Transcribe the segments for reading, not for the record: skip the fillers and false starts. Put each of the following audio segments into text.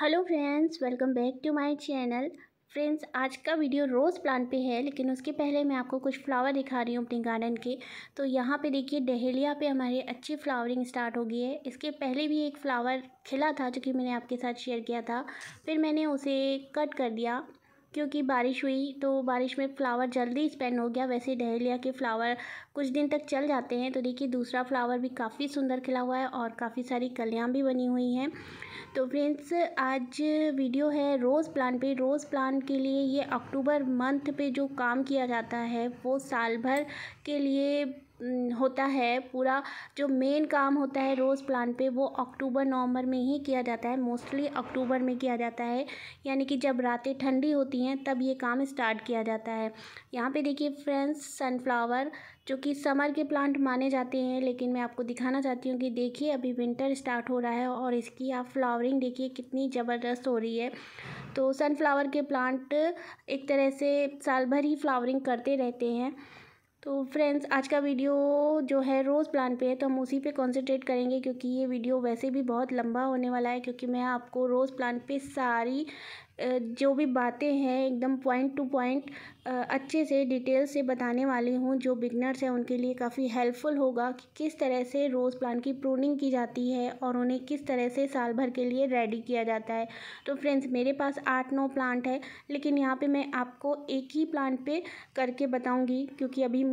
Hello friends, welcome back to my channel. Friends, आज का video रोज़ plant पे है, लेकिन उसके पहले मैं आपको कुछ फ्लावर दिखा रही हूँ अपने गार्डन के। तो यहाँ पे देखिए, डहेलिया पे हमारे अच्छी फ्लावरिंग स्टार्ट हो गई है। इसके पहले भी एक फ्लावर खिला था जो कि मैंने आपके साथ शेयर किया था, फिर मैंने उसे कट कर दिया क्योंकि बारिश हुई, तो बारिश में फ्लावर जल्दी स्पेंड हो गया। वैसे डहेलिया के फ्लावर कुछ दिन तक चल जाते हैं। तो देखिए, दूसरा फ्लावर भी काफ़ी सुंदर खिला हुआ है और काफ़ी सारी कलियाँ भी बनी हुई हैं। तो फ्रेंड्स, आज वीडियो है रोज़ प्लांट पे। रोज़ प्लांट के लिए ये अक्टूबर मंथ पे जो काम किया जाता है वो साल भर के लिए होता है। पूरा जो मेन काम होता है रोज़ प्लांट पे वो अक्टूबर नवंबर में ही किया जाता है, मोस्टली अक्टूबर में किया जाता है। यानी कि जब रातें ठंडी होती हैं तब ये काम स्टार्ट किया जाता है। यहाँ पे देखिए फ्रेंड्स, सनफ्लावर जो कि समर के प्लांट माने जाते हैं, लेकिन मैं आपको दिखाना चाहती हूँ कि देखिए अभी विंटर स्टार्ट हो रहा है और इसकी आप फ्लावरिंग देखिए कितनी ज़बरदस्त हो रही है। तो सनफ्लावर के प्लांट एक तरह से साल भर ही फ्लावरिंग करते रहते हैं। तो फ्रेंड्स, आज का वीडियो जो है रोज़ प्लांट पे है, तो हम उसी पे कंसंट्रेट करेंगे क्योंकि ये वीडियो वैसे भी बहुत लंबा होने वाला है। क्योंकि मैं आपको रोज़ प्लांट पे सारी जो भी बातें हैं एकदम पॉइंट टू पॉइंट अच्छे से डिटेल से बताने वाली हूँ। जो बिगनर्स हैं उनके लिए काफ़ी हेल्पफुल होगा कि किस तरह से रोज़ प्लांट की प्रूनिंग की जाती है और उन्हें किस तरह से साल भर के लिए रेडी किया जाता है। तो फ्रेंड्स, मेरे पास 8-9 प्लांट है, लेकिन यहाँ पे मैं आपको एक ही प्लांट पे करके बताऊँगी क्योंकि अभी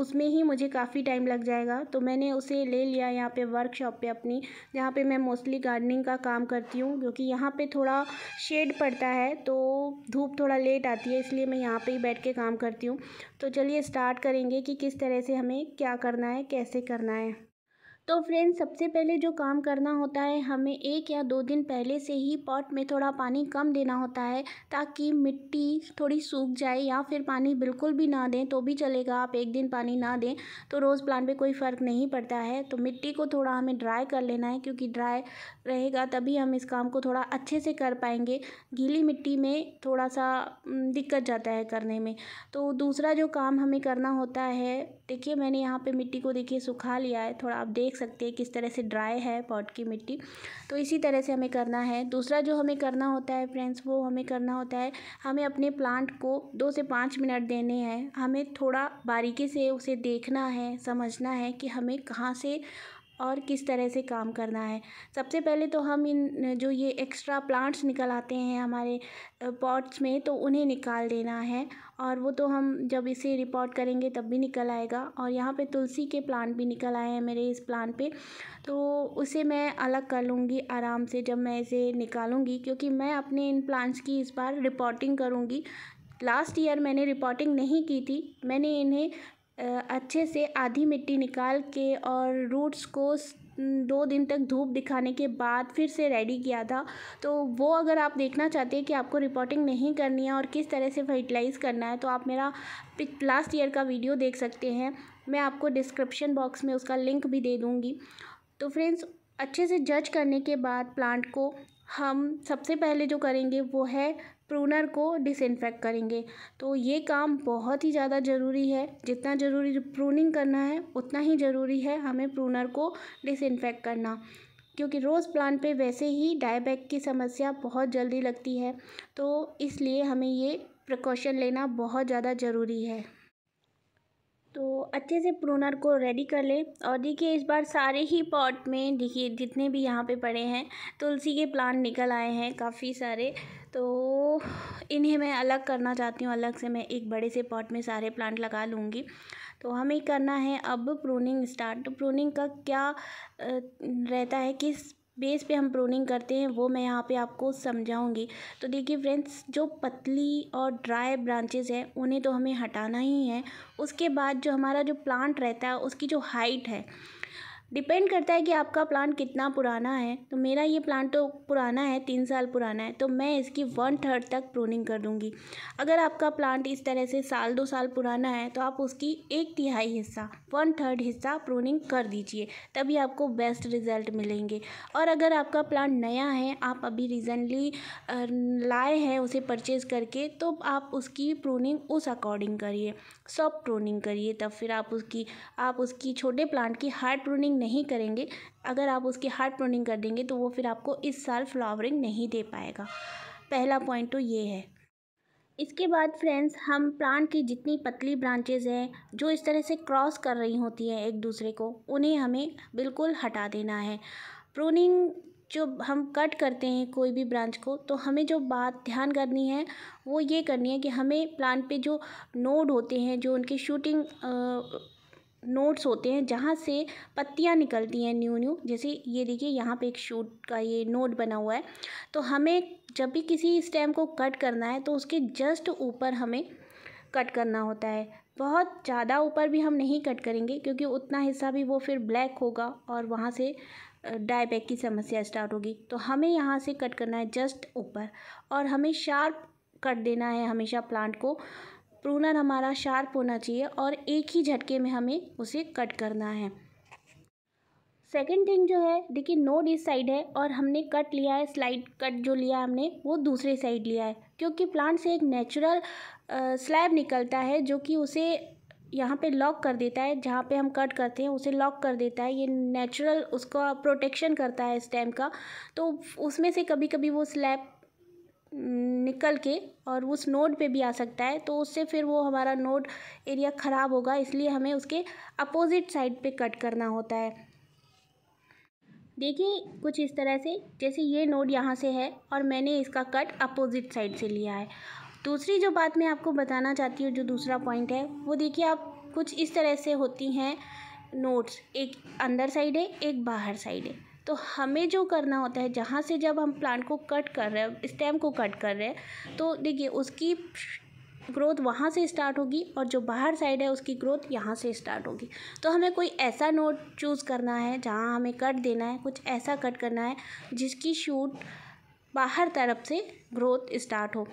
उसमें ही मुझे काफ़ी टाइम लग जाएगा। तो मैंने उसे ले लिया यहाँ पर वर्कशॉप पर अपनी, जहाँ पर मैं मोस्टली गार्डनिंग का काम करती हूँ क्योंकि यहाँ पर थोड़ा शेड है, तो धूप थोड़ा लेट आती है, इसलिए मैं यहाँ पे ही बैठ के काम करती हूँ। तो चलिए स्टार्ट करेंगे कि किस तरह से हमें क्या करना है, कैसे करना है। तो फ्रेंड्स, सबसे पहले जो काम करना होता है, हमें 1 या 2 दिन पहले से ही पॉट में थोड़ा पानी कम देना होता है ताकि मिट्टी थोड़ी सूख जाए, या फिर पानी बिल्कुल भी ना दें तो भी चलेगा। आप एक दिन पानी ना दें तो रोज़ प्लांट पे कोई फ़र्क नहीं पड़ता है। तो मिट्टी को थोड़ा हमें ड्राई कर लेना है क्योंकि ड्राई रहेगा तभी हम इस काम को थोड़ा अच्छे से कर पाएंगे। गीली मिट्टी में थोड़ा सा दिक्कत जाता है करने में। तो दूसरा जो काम हमें करना होता है, देखिए मैंने यहाँ पर मिट्टी को देखिए सुखा लिया है, थोड़ा आप देख सकते हैं किस तरह से ड्राई है पॉट की मिट्टी। तो इसी तरह से हमें करना है। दूसरा जो हमें करना होता है फ्रेंड्स, वो हमें करना होता है, हमें अपने प्लांट को 2 से 5 मिनट देने हैं। हमें थोड़ा बारीकी से उसे देखना है, समझना है कि हमें कहाँ से और किस तरह से काम करना है। सबसे पहले तो हम इन जो ये एक्स्ट्रा प्लांट्स निकल आते हैं हमारे पॉट्स में, तो उन्हें निकाल देना है, और वो तो हम जब इसे रिपोर्ट करेंगे तब भी निकल आएगा। और यहाँ पे तुलसी के प्लांट भी निकल आए हैं मेरे इस प्लांट पे, तो उसे मैं अलग कर लूँगी आराम से जब मैं इसे निकालूँगी, क्योंकि मैं अपने इन प्लांट्स की इस बार रिपोर्टिंग करूँगी। लास्ट ईयर मैंने रिपोर्टिंग नहीं की थी, मैंने इन्हें अच्छे से आधी मिट्टी निकाल के और रूट्स को 2 दिन तक धूप दिखाने के बाद फिर से रेडी किया था। तो वो अगर आप देखना चाहते हैं कि आपको रिपोर्टिंग नहीं करनी है और किस तरह से फर्टिलाइज़ करना है, तो आप मेरा लास्ट ईयर का वीडियो देख सकते हैं। मैं आपको डिस्क्रिप्शन बॉक्स में उसका लिंक भी दे दूँगी। तो फ्रेंड्स, अच्छे से जज करने के बाद प्लांट को हम सबसे पहले जो करेंगे वो है प्रूनर को डिसइंफेक्ट करेंगे। तो ये काम बहुत ही ज़्यादा ज़रूरी है, जितना ज़रूरी प्रूनिंग करना है उतना ही ज़रूरी है हमें प्रूनर को डिसइंफेक्ट करना, क्योंकि रोज़ प्लांट पे वैसे ही डायबैक की समस्या बहुत जल्दी लगती है। तो इसलिए हमें ये प्रिकॉशन लेना बहुत ज़्यादा ज़रूरी है। तो अच्छे से प्रूनर को रेडी कर ले। और देखिए इस बार सारे ही पॉट में, देखिए जितने भी यहाँ पे पड़े हैं, तुलसी के प्लांट निकल आए हैं काफ़ी सारे। तो इन्हें मैं अलग करना चाहती हूँ, अलग से मैं एक बड़े से पॉट में सारे प्लांट लगा लूँगी। तो हमें करना है अब प्रूनिंग स्टार्ट। तो प्रूनिंग का क्या रहता है, किस बेस पे हम प्रूनिंग करते हैं, वो मैं यहाँ पे आपको समझाऊंगी। तो देखिए फ्रेंड्स, जो पतली और ड्राई ब्रांचेस हैं उन्हें तो हमें हटाना ही है। उसके बाद जो हमारा जो प्लांट रहता है उसकी जो हाइट है, डिपेंड करता है कि आपका प्लांट कितना पुराना है। तो मेरा ये प्लांट तो पुराना है, 3 साल पुराना है, तो मैं इसकी 1/3 तक प्रूनिंग कर दूंगी। अगर आपका प्लांट इस तरह से 1-2 साल पुराना है तो आप उसकी 1/3 हिस्सा, 1/3 हिस्सा प्रूनिंग कर दीजिए, तभी आपको बेस्ट रिज़ल्ट मिलेंगे। और अगर आपका प्लांट नया है, आप अभी रिसेंटली लाए हैं उसे परचेज़ करके, तो आप उसकी प्रूनिंग उस अकॉर्डिंग करिए, सॉफ्ट प्रूनिंग करिए। तब फिर आप उसकी छोटे प्लांट की हार्ड प्रूनिंग प्रूनिंग नहीं करेंगे, अगर आप उसकी हार्ड प्रूनिंग कर देंगे तो वो फिर आपको इस साल फ्लावरिंग नहीं दे पाएगा। पहला पॉइंट तो ये है। इसके बाद फ्रेंड्स, हम प्लांट की जितनी पतली ब्रांचेज़ हैं जो इस तरह से क्रॉस कर रही होती हैं एक दूसरे को, उन्हें हमें बिल्कुल हटा देना है। प्रूनिंग जो हम कट करते हैं कोई भी ब्रांच को, तो हमें जो बात ध्यान करनी है वो ये करनी है कि हमें प्लांट पे जो नोड होते हैं, जो उनके शूटिंग नोड्स होते हैं जहाँ से पत्तियाँ निकलती हैं न्यू न्यू, जैसे ये देखिए यहाँ पे एक शूट का ये नोड बना हुआ है, तो हमें जब भी किसी स्टेम को कट करना है तो उसके जस्ट ऊपर हमें कट करना होता है। बहुत ज़्यादा ऊपर भी हम नहीं कट करेंगे क्योंकि उतना हिस्सा भी वो फिर ब्लैक होगा और वहाँ से डाईबैक की समस्या स्टार्ट होगी। तो हमें यहाँ से कट करना है जस्ट ऊपर, और हमें शार्प कट देना है हमेशा प्लांट को। प्रूनर हमारा शार्प होना चाहिए और एक ही झटके में हमें उसे कट करना है। सेकेंड थिंग जो है, देखिए नोड इस साइड है और हमने कट लिया है, स्लाइड कट जो लिया हमने वो दूसरे साइड लिया है, क्योंकि प्लांट से एक नेचुरल स्लैब निकलता है जो कि उसे यहाँ पे लॉक कर देता है, जहाँ पे हम कट करते हैं उसे लॉक कर देता है। ये नेचुरल उसका प्रोटेक्शन करता है स्टेम का। तो उसमें से कभी कभी वो स्लैब निकल के और उस नोड पे भी आ सकता है, तो उससे फिर वो हमारा नोड एरिया ख़राब होगा, इसलिए हमें उसके अपोजिट साइड पे कट करना होता है। देखिए कुछ इस तरह से, जैसे ये नोड यहाँ से है और मैंने इसका कट अपोजिट साइड से लिया है। दूसरी जो बात मैं आपको बताना चाहती हूँ, जो दूसरा पॉइंट है, वो देखिए आप कुछ इस तरह से होती हैं नोड्स, एक अंदर साइड है एक बाहर साइड है। तो हमें जो करना होता है, जहाँ से जब हम प्लांट को कट कर रहे हैं, स्टेम को कट कर रहे हैं, तो देखिए उसकी ग्रोथ वहाँ से स्टार्ट होगी और जो बाहर साइड है उसकी ग्रोथ यहाँ से स्टार्ट होगी। तो हमें कोई ऐसा नोड चूज़ करना है जहाँ हमें कट देना है, कुछ ऐसा कट करना है जिसकी शूट बाहर तरफ से ग्रोथ स्टार्ट हो।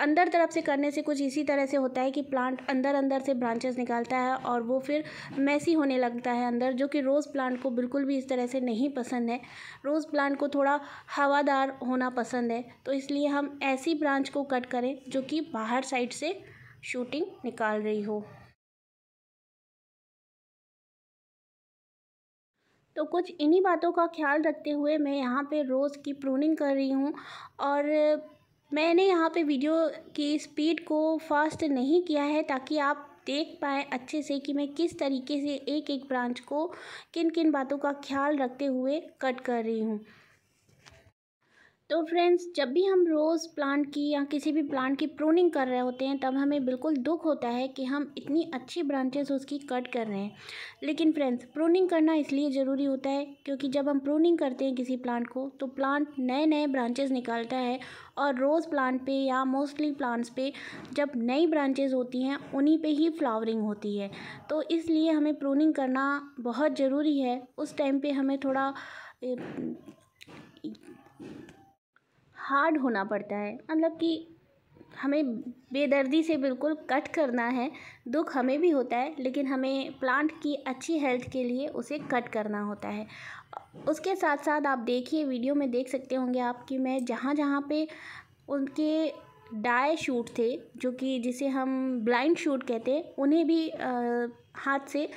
अंदर तरफ से करने से कुछ इसी तरह से होता है कि प्लांट अंदर अंदर से ब्रांचेस निकालता है और वो फिर मैसी होने लगता है अंदर, जो कि रोज़ प्लांट को बिल्कुल भी इस तरह से नहीं पसंद है। रोज़ प्लांट को थोड़ा हवादार होना पसंद है, तो इसलिए हम ऐसी ब्रांच को कट करें जो कि बाहर साइड से शूटिंग निकाल रही हो। तो कुछ इन्हीं बातों का ख्याल रखते हुए मैं यहाँ पे रोज़ की प्रूनिंग कर रही हूँ, और मैंने यहाँ पे वीडियो की स्पीड को फास्ट नहीं किया है ताकि आप देख पाएँ अच्छे से कि मैं किस तरीके से एक एक ब्रांच को किन किन बातों का ख्याल रखते हुए कट कर रही हूँ। तो फ्रेंड्स, जब भी हम रोज़ प्लांट की या किसी भी प्लांट की प्रूनिंग कर रहे होते हैं तब हमें बिल्कुल दुख होता है कि हम इतनी अच्छी ब्रांचेस उसकी कट कर रहे हैं। लेकिन फ्रेंड्स, प्रूनिंग करना इसलिए ज़रूरी होता है क्योंकि जब हम प्रूनिंग करते हैं किसी प्लांट को तो प्लांट नए नए ब्रांचेस निकालता है, और रोज़ प्लांट पे या मोस्टली प्लांट्स पे जब नई ब्रांचेस होती हैं उन्हीं पे ही फ्लावरिंग होती है। तो इसलिए हमें प्रूनिंग करना बहुत ज़रूरी है। उस टाइम पे हमें थोड़ा हार्ड होना पड़ता है, मतलब कि हमें बेदर्दी से बिल्कुल कट करना है। दुख हमें भी होता है लेकिन हमें प्लांट की अच्छी हेल्थ के लिए उसे कट करना होता है। उसके साथ साथ आप देखिए वीडियो में देख सकते होंगे आप कि मैं जहाँ जहाँ पे उनके डाई शूट थे, जो कि जिसे हम ब्लाइंड शूट कहते हैं, उन्हें भी हाथ से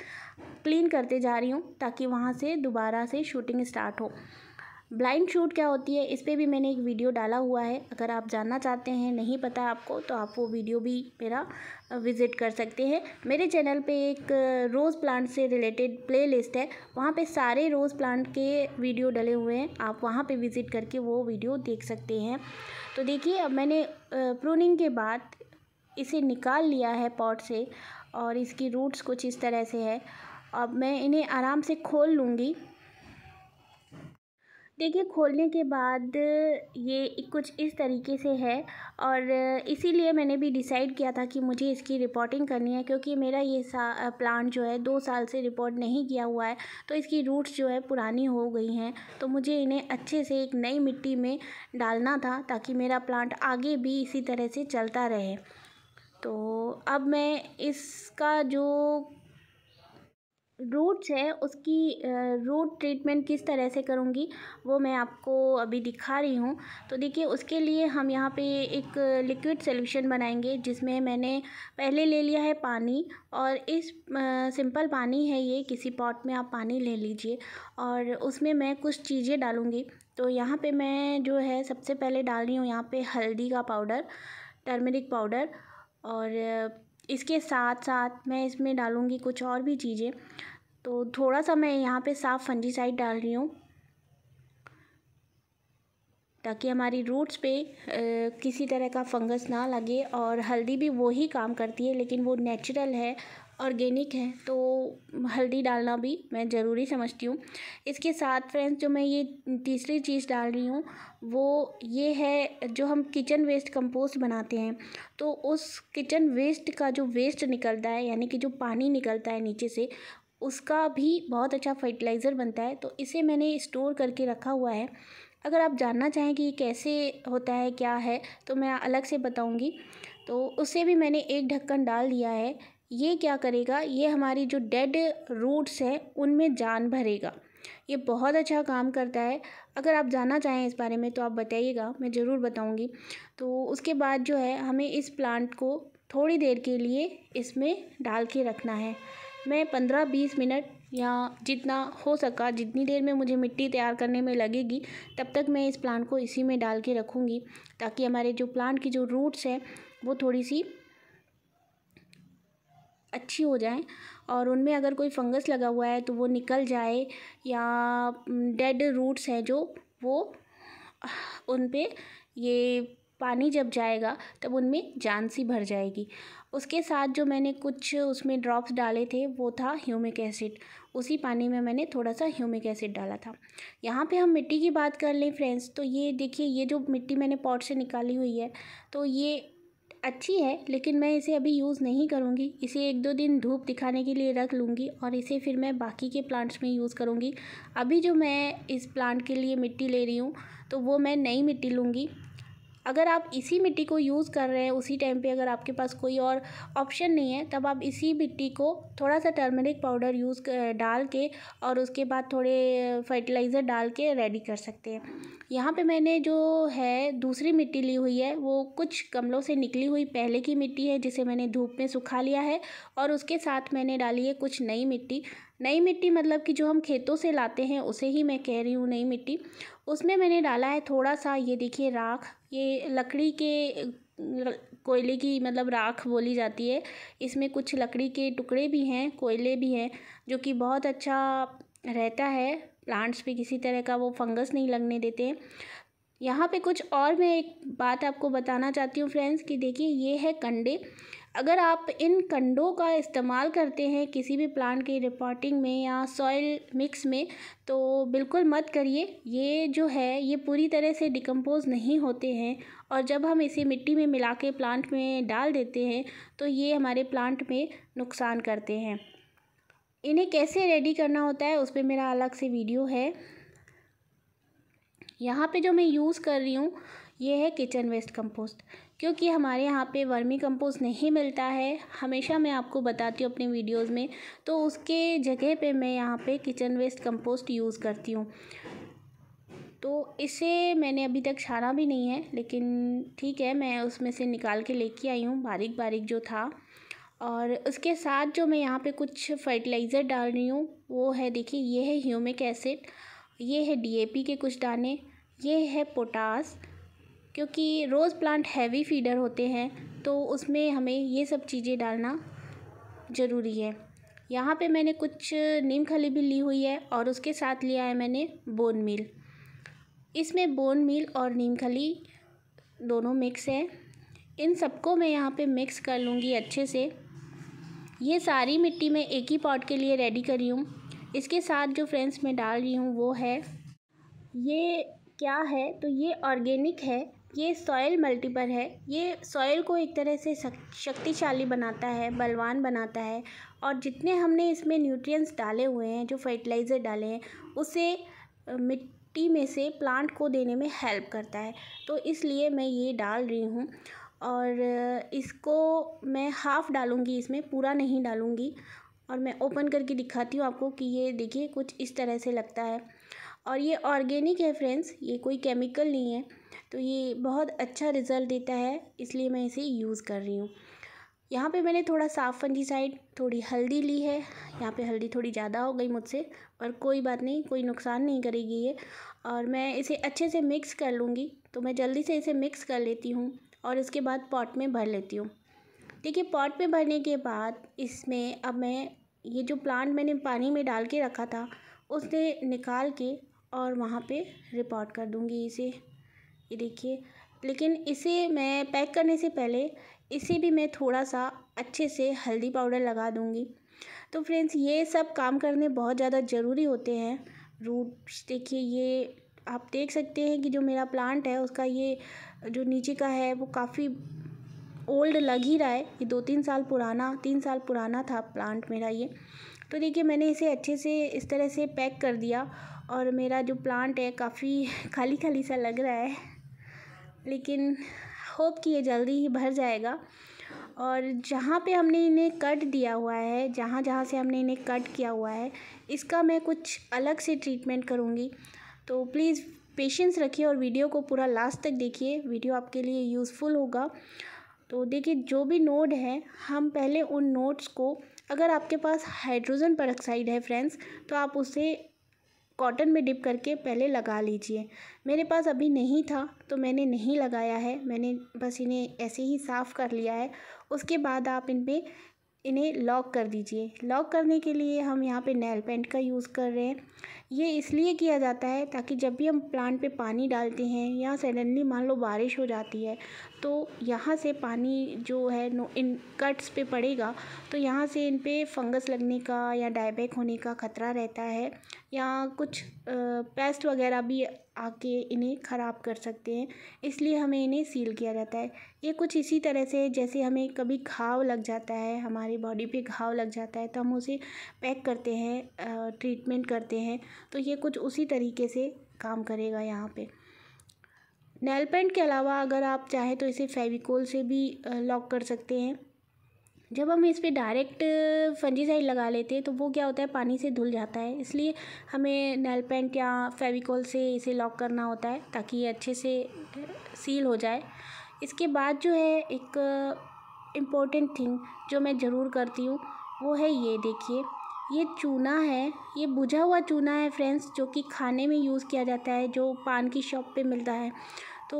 क्लीन करते जा रही हूँ ताकि वहाँ से दोबारा से शूटिंग स्टार्ट हो। ब्लाइंड शूट क्या होती है इस पर भी मैंने एक वीडियो डाला हुआ है, अगर आप जानना चाहते हैं, नहीं पता आपको, तो आप वो वीडियो भी मेरा विज़िट कर सकते हैं। मेरे चैनल पे एक रोज़ प्लांट से रिलेटेड प्लेलिस्ट है, वहाँ पे सारे रोज़ प्लांट के वीडियो डले हुए हैं, आप वहाँ पे विज़िट करके वो वीडियो देख सकते हैं। तो देखिए अब मैंने प्रूनिंग के बाद इसे निकाल लिया है पॉट से, और इसकी रूट्स कुछ इस तरह से है। अब मैं इन्हें आराम से खोल लूँगी। देखिए खोलने के बाद ये कुछ इस तरीके से है, और इसीलिए मैंने भी डिसाइड किया था कि मुझे इसकी रिपोर्टिंग करनी है, क्योंकि मेरा ये प्लांट जो है 2 साल से रिपोर्ट नहीं किया हुआ है, तो इसकी रूट्स जो है पुरानी हो गई हैं। तो मुझे इन्हें अच्छे से एक नई मिट्टी में डालना था ताकि मेरा प्लांट आगे भी इसी तरह से चलता रहे। तो अब मैं इसका जो रूट्स है उसकी रूट ट्रीटमेंट किस तरह से करूँगी वो मैं आपको अभी दिखा रही हूँ। तो देखिए उसके लिए हम यहाँ पे एक लिक्विड सॉल्यूशन बनाएंगे जिसमें मैंने पहले ले लिया है पानी और इस सिंपल पानी है ये, किसी पॉट में आप पानी ले लीजिए और उसमें मैं कुछ चीज़ें डालूँगी। तो यहाँ पे मैं जो है सबसे पहले डाल रही हूँ यहाँ पे हल्दी का पाउडर, टर्मरिक पाउडर और इसके साथ साथ मैं इसमें डालूँगी कुछ और भी चीज़ें। तो थोड़ा सा मैं यहाँ पे साफ़ फंजीसाइड डाल रही हूँ ताकि हमारी रूट्स पे किसी तरह का फंगस ना लगे। और हल्दी भी वही काम करती है लेकिन वो नेचुरल है, ऑर्गेनिक है, तो हल्दी डालना भी मैं ज़रूरी समझती हूँ। इसके साथ फ्रेंड्स जो मैं ये तीसरी चीज़ डाल रही हूँ वो ये है जो हम किचन वेस्ट कंपोस्ट बनाते हैं, तो उस किचन वेस्ट का जो वेस्ट निकलता है यानी कि जो पानी निकलता है नीचे से उसका भी बहुत अच्छा फर्टिलाइज़र बनता है। तो इसे मैंने स्टोर करके रखा हुआ है। अगर आप जानना चाहें कि ये कैसे होता है क्या है तो मैं अलग से बताऊँगी। तो उससे भी मैंने एक ढक्कन डाल दिया है। ये क्या करेगा, ये हमारी जो डेड रूट्स हैं उनमें जान भरेगा। ये बहुत अच्छा काम करता है। अगर आप जानना चाहें इस बारे में तो आप बताइएगा, मैं ज़रूर बताऊंगी। तो उसके बाद जो है हमें इस प्लांट को थोड़ी देर के लिए इसमें डाल के रखना है। मैं 15-20 मिनट या जितना हो सका, जितनी देर में मुझे मिट्टी तैयार करने में लगेगी तब तक मैं इस प्लांट को इसी में डाल के रखूँगी ताकि हमारे जो प्लांट की जो रूट्स हैं वो थोड़ी सी अच्छी हो जाएं और उनमें अगर कोई फंगस लगा हुआ है तो वो निकल जाए या डेड रूट्स हैं जो वो उन पे ये पानी जब जाएगा तब उनमें जान सी भर जाएगी। उसके साथ जो मैंने कुछ उसमें ड्रॉप्स डाले थे वो था ह्यूमिक एसिड, उसी पानी में मैंने थोड़ा सा ह्यूमिक एसिड डाला था। यहाँ पे हम मिट्टी की बात कर लें फ्रेंड्स तो ये देखिए ये जो मिट्टी मैंने पॉट से निकाली हुई है तो ये अच्छी है लेकिन मैं इसे अभी यूज़ नहीं करूँगी। इसे 1-2 दिन धूप दिखाने के लिए रख लूँगी और इसे फिर मैं बाकी के प्लांट्स में यूज़ करूँगी। अभी जो मैं इस प्लांट के लिए मिट्टी ले रही हूँ तो वो मैं नई मिट्टी लूँगी। अगर आप इसी मिट्टी को यूज़ कर रहे हैं उसी टाइम पे अगर आपके पास कोई और ऑप्शन नहीं है तब आप इसी मिट्टी को थोड़ा सा टर्मरिक पाउडर डाल के और उसके बाद थोड़े फर्टिलाइज़र डाल के रेडी कर सकते हैं। यहाँ पे मैंने जो है दूसरी मिट्टी ली हुई है वो कुछ गमलों से निकली हुई पहले की मिट्टी है जिसे मैंने धूप में सुखा लिया है और उसके साथ मैंने डाली है कुछ नई मिट्टी। नई मिट्टी मतलब कि जो हम खेतों से लाते हैं उसे ही मैं कह रही हूँ नई मिट्टी। उसमें मैंने डाला है थोड़ा सा, ये देखिए राख, ये लकड़ी के कोयले की मतलब राख बोली जाती है। इसमें कुछ लकड़ी के टुकड़े भी हैं, कोयले भी हैं जो कि बहुत अच्छा रहता है, प्लांट्स पे किसी तरह का वो फंगस नहीं लगने देते हैं। यहाँ पे कुछ और मैं एक बात आपको बताना चाहती हूँ फ्रेंड्स कि देखिए ये है कंडे। अगर आप इन कंडों का इस्तेमाल करते हैं किसी भी प्लांट के रिपोर्टिंग में या सॉइल मिक्स में तो बिल्कुल मत करिए। ये जो है ये पूरी तरह से डिकम्पोज़ नहीं होते हैं और जब हम इसे मिट्टी में मिला के प्लांट में डाल देते हैं तो ये हमारे प्लांट में नुकसान करते हैं। इन्हें कैसे रेडी करना होता है उस पर मेरा अलग से वीडियो है। यहाँ पे जो मैं यूज़ कर रही हूँ ये है किचन वेस्ट कंपोस्ट, क्योंकि हमारे यहाँ पे वर्मी कंपोस्ट नहीं मिलता है, हमेशा मैं आपको बताती हूँ अपने वीडियोस में, तो उसके जगह पे मैं यहाँ पे किचन वेस्ट कंपोस्ट यूज़ करती हूँ। तो इसे मैंने अभी तक छाना भी नहीं है लेकिन ठीक है मैं उसमें से निकाल के लेके आई हूँ बारीक बारीक जो था। और उसके साथ जो मैं यहाँ पर कुछ फर्टिलाइज़र डाल रही हूँ वो है देखिए ये है ह्यूमिक एसिड, ये है DAP के कुछ दाने, ये है पोटास, क्योंकि रोज़ प्लांट हैवी फीडर होते हैं तो उसमें हमें ये सब चीज़ें डालना ज़रूरी है। यहाँ पे मैंने कुछ नीम खली भी ली हुई है और उसके साथ लिया है मैंने बोन मील। इसमें बोन मील और नीम खली दोनों मिक्स है, इन सबको मैं यहाँ पे मिक्स कर लूँगी अच्छे से। ये सारी मिट्टी मैं एक ही पॉट के लिए रेडी करी हूँ। इसके साथ जो फ्रेंड्स मैं डाल रही हूँ वो है ये क्या है तो ये ऑर्गेनिक है, ये सॉयल मल्टीपर है, ये सॉयल को एक तरह से शक्तिशाली बनाता है, बलवान बनाता है और जितने हमने इसमें न्यूट्रिएंट्स डाले हुए हैं जो फर्टिलाइज़र डाले हैं उसे मिट्टी में से प्लांट को देने में हेल्प करता है। तो इसलिए मैं ये डाल रही हूँ और इसको मैं हाफ़ डालूँगी, इसमें पूरा नहीं डालूँगी। और मैं ओपन करके दिखाती हूँ आपको कि ये देखिए कुछ इस तरह से लगता है। और ये ऑर्गेनिक है फ्रेंड्स, ये कोई केमिकल नहीं है, तो ये बहुत अच्छा रिज़ल्ट देता है, इसलिए मैं इसे यूज़ कर रही हूँ। यहाँ पे मैंने थोड़ा साफ फंजीसाइड, थोड़ी हल्दी ली है। यहाँ पे हल्दी थोड़ी ज़्यादा हो गई मुझसे, पर कोई बात नहीं, कोई नुकसान नहीं करेगी ये। और मैं इसे अच्छे से मिक्स कर लूँगी, तो मैं जल्दी से इसे मिक्स कर लेती हूँ और इसके बाद पॉट में भर लेती हूँ। देखिए पॉट में भरने के बाद इसमें अब मैं ये जो प्लांट मैंने पानी में डाल के रखा था उसने निकाल के और वहाँ पर रिपोर्ट कर दूँगी इसे, ये देखिए। लेकिन इसे मैं पैक करने से पहले इसे भी मैं थोड़ा सा अच्छे से हल्दी पाउडर लगा दूंगी। तो फ्रेंड्स ये सब काम करने बहुत ज़्यादा ज़रूरी होते हैं। रूट्स देखिए, ये आप देख सकते हैं कि जो मेरा प्लांट है उसका ये जो नीचे का है वो काफ़ी ओल्ड लग ही रहा है। ये 3 साल पुराना था प्लांट मेरा ये। तो देखिए मैंने इसे अच्छे से इस तरह से पैक कर दिया और मेरा जो प्लांट है काफ़ी खाली खाली सा लग रहा है, लेकिन होप कि ये जल्दी ही भर जाएगा। और जहाँ पे हमने इन्हें कट दिया हुआ है, जहाँ जहाँ से हमने इन्हें कट किया हुआ है, इसका मैं कुछ अलग से ट्रीटमेंट करूँगी। तो प्लीज़ पेशेंस रखिए और वीडियो को पूरा लास्ट तक देखिए, वीडियो आपके लिए यूज़फुल होगा। तो देखिए जो भी नोड है, हम पहले उन नोड्स को, अगर आपके पास हाइड्रोजन परऑक्साइड है फ्रेंड्स तो आप उसे कॉटन में डिप करके पहले लगा लीजिए। मेरे पास अभी नहीं था तो मैंने नहीं लगाया है, मैंने बस इन्हें ऐसे ही साफ़ कर लिया है। उसके बाद आप इन्हें लॉक कर दीजिए। लॉक करने के लिए हम यहाँ पे नेल पेंट का यूज़ कर रहे हैं। ये इसलिए किया जाता है ताकि जब भी हम प्लांट पे पानी डालते हैं या सडनली मान लो बारिश हो जाती है तो यहाँ से पानी जो है इन कट्स पे पड़ेगा, तो यहाँ से इन पे फंगस लगने का या डायबैक होने का ख़तरा रहता है, या कुछ पेस्ट वगैरह भी आके इन्हें ख़राब कर सकते हैं, इसलिए हमें इन्हें सील किया जाता है। ये कुछ इसी तरह से जैसे हमें कभी घाव लग जाता है, हमारी बॉडी पे घाव लग जाता है तो हम उसे पैक करते हैं, ट्रीटमेंट करते हैं, तो ये कुछ उसी तरीके से काम करेगा यहाँ पे। नेल पेंट के अलावा अगर आप चाहें तो इसे फेविकोल से भी लॉक कर सकते हैं। जब हम इस पर डायरेक्ट फंजीसाइड लगा लेते हैं तो वो क्या होता है, पानी से धुल जाता है, इसलिए हमें नेल पेंट या फेविकोल से इसे लॉक करना होता है ताकि ये अच्छे से सील हो जाए। इसके बाद जो है एक इम्पोर्टेंट थिंग जो मैं ज़रूर करती हूँ वो है ये देखिए, ये चूना है, ये बुझा हुआ चूना है फ्रेंड्स, जो कि खाने में यूज़ किया जाता है, जो पान की शॉप पे मिलता है। तो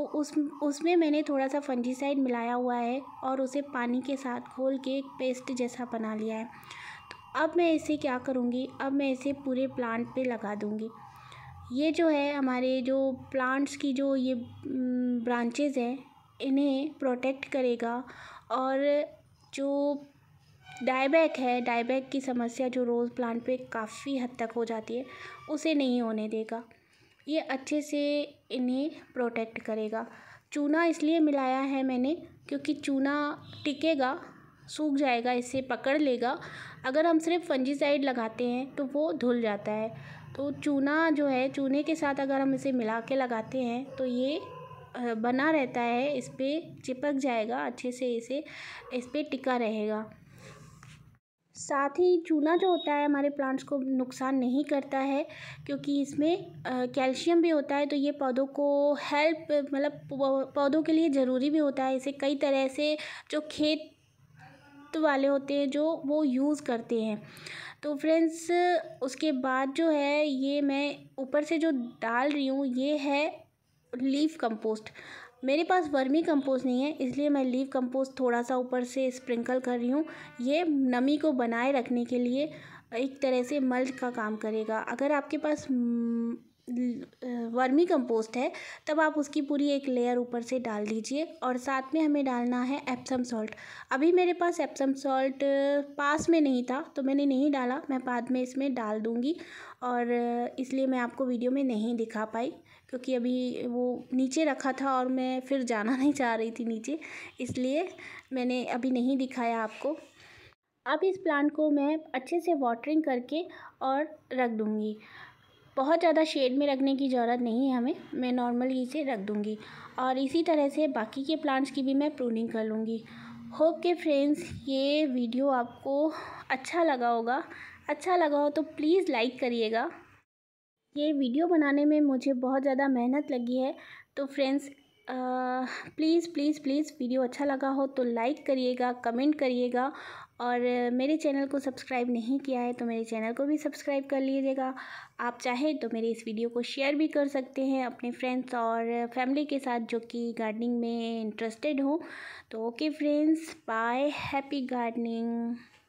उसमें मैंने थोड़ा सा फंजीसाइड मिलाया हुआ है और उसे पानी के साथ घोल के एक पेस्ट जैसा बना लिया है। तो अब मैं इसे क्या करूँगी, अब मैं इसे पूरे प्लांट पे लगा दूँगी। ये जो है हमारे जो प्लांट्स की जो ये ब्रांचेज़ हैं इन्हें प्रोटेक्ट करेगा, और जो डायबैक है, डायबैक की समस्या जो रोज़ प्लांट पे काफ़ी हद तक हो जाती है, उसे नहीं होने देगा, ये अच्छे से इन्हें प्रोटेक्ट करेगा। चूना इसलिए मिलाया है मैंने क्योंकि चूना टिकेगा, सूख जाएगा, इसे पकड़ लेगा। अगर हम सिर्फ फंजीसाइड लगाते हैं तो वो धुल जाता है, तो चूना जो है, चूने के साथ अगर हम इसे मिला के लगाते हैं तो ये बना रहता है, इस पर चिपक जाएगा अच्छे से, इसे इस पर टिका रहेगा। साथ ही चूना जो होता है हमारे प्लांट्स को नुकसान नहीं करता है क्योंकि इसमें कैल्शियम भी होता है, तो ये पौधों को हेल्प, मतलब पौधों के लिए ज़रूरी भी होता है। इसे कई तरह से जो खेत वाले होते हैं जो वो यूज़ करते हैं। तो फ्रेंड्स उसके बाद जो है ये मैं ऊपर से जो डाल रही हूँ ये है लीफ कंपोस्ट। मेरे पास वर्मी कंपोस्ट नहीं है इसलिए मैं लीफ कंपोस्ट थोड़ा सा ऊपर से स्प्रिंकल कर रही हूँ। ये नमी को बनाए रखने के लिए एक तरह से मल्च का काम करेगा। अगर आपके पास वर्मी कंपोस्ट है तब आप उसकी पूरी एक लेयर ऊपर से डाल दीजिए, और साथ में हमें डालना है एप्सम सॉल्ट। अभी मेरे पास एप्सम सॉल्ट पास में नहीं था तो मैंने नहीं डाला, मैं बाद में इसमें डाल दूँगी और इसलिए मैं आपको वीडियो में नहीं दिखा पाई क्योंकि अभी वो नीचे रखा था और मैं फिर जाना नहीं चाह रही थी नीचे, इसलिए मैंने अभी नहीं दिखाया आपको। अब इस प्लांट को मैं अच्छे से वाटरिंग करके और रख दूँगी, बहुत ज़्यादा शेड में रखने की ज़रूरत नहीं है हमें, मैं नॉर्मल ही से रख दूँगी। और इसी तरह से बाकी के प्लांट्स की भी मैं प्रूनिंग कर लूँगी। होप के फ्रेंड्स ये वीडियो आपको अच्छा लगा होगा। अच्छा लगा हो तो प्लीज़ लाइक करिएगा। ये वीडियो बनाने में मुझे बहुत ज़्यादा मेहनत लगी है, तो friends please please please video अच्छा लगा हो तो लाइक करिएगा, कमेंट करिएगा, और मेरे चैनल को सब्सक्राइब नहीं किया है तो मेरे चैनल को भी सब्सक्राइब कर लीजिएगा। आप चाहें तो मेरे इस वीडियो को शेयर भी कर सकते हैं अपने फ्रेंड्स और फैमिली के साथ जो कि गार्डनिंग में इंटरेस्टेड हो। तो okay friends, bye, happy gardening.